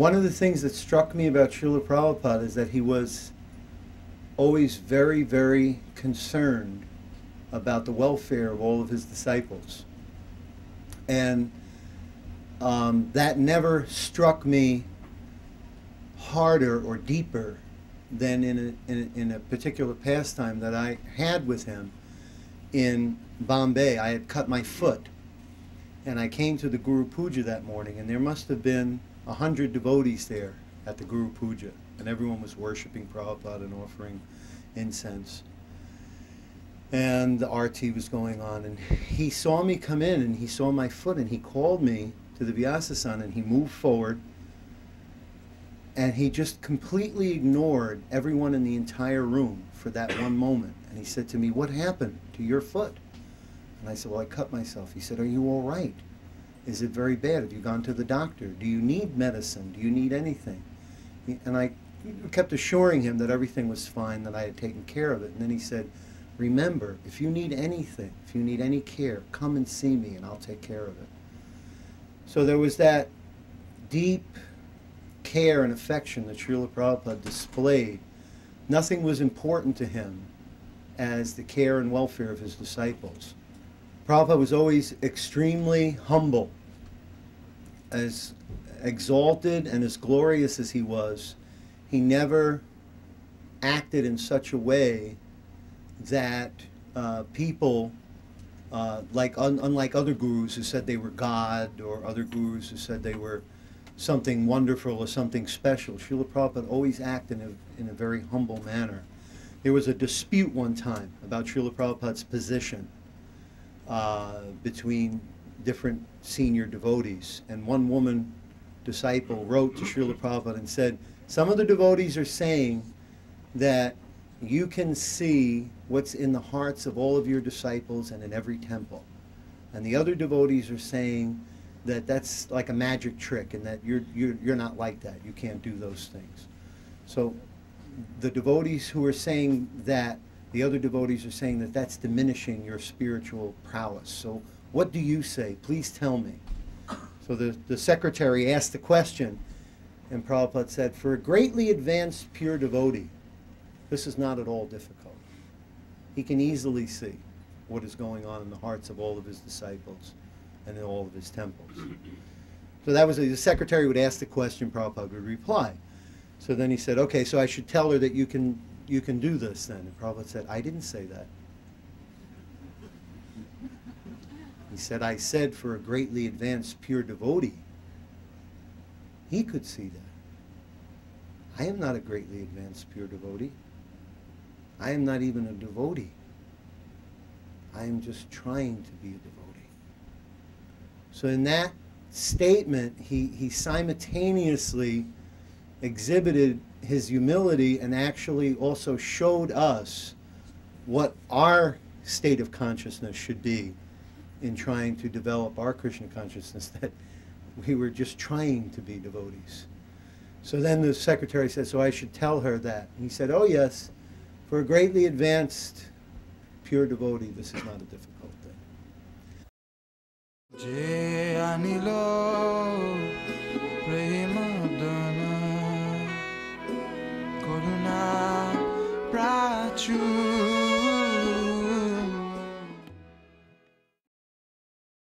One of the things that struck me about Srila Prabhupada is that he was always very, very concerned about the welfare of all of his disciples. And that never struck me harder or deeper than in a particular pastime that I had with him in Bombay. I had cut my foot, and I came to the Guru Puja that morning, and there must have been 100 devotees there at the Guru Puja, and everyone was worshiping Prabhupada and offering incense. And the RT was going on, and he saw me come in, and he saw my foot, and he called me to the Vyasa-san, and he moved forward, and he just completely ignored everyone in the entire room for that one moment. And he said to me, "What happened to your foot?" And I said, "Well, I cut myself." He said, "Are you all right? Is it very bad? Have you gone to the doctor? Do you need medicine? Do you need anything?" And I kept assuring him that everything was fine, that I had taken care of it. And then he said, "Remember, if you need anything, if you need any care, come and see me and I'll take care of it." So there was that deep care and affection that Srila Prabhupada displayed. Nothing was important to him as the care and welfare of his disciples. Prabhupada was always extremely humble. As exalted and as glorious as he was, he never acted in such a way that people, unlike other gurus who said they were God, or other gurus who said they were something wonderful or something special, Srila Prabhupada always acted in a very humble manner. There was a dispute one time about Srila Prabhupada's position between different senior devotees. And one woman disciple wrote to Srila Prabhupada and said, "Some of the devotees are saying that you can see what's in the hearts of all of your disciples and in every temple. And the other devotees are saying that that's like a magic trick and that you're not like that. You can't do those things." So the devotees who are saying that, the other devotees are saying that that's diminishing your spiritual prowess. So what do you say? Please tell me. So the secretary asked the question, and Prabhupada said, "For a greatly advanced pure devotee, this is not at all difficult. He can easily see what is going on in the hearts of all of his disciples and in all of his temples." So that was, the secretary would ask the question, Prabhupada would reply. So then he said, "Okay, so I should tell her that you can do this then." And Prabhupada said, "I didn't say that." He said, "I said for a greatly advanced pure devotee, he could see that. I am not a greatly advanced pure devotee. I am not even a devotee. I am just trying to be a devotee." So in that statement, he simultaneously exhibited his humility and actually also showed us what our state of consciousness should be in trying to develop our Krishna consciousness, that we were just trying to be devotees. So then the secretary said, "So I should tell her that." And he said, "Oh yes, for a greatly advanced pure devotee, this is not a difficult thing." True.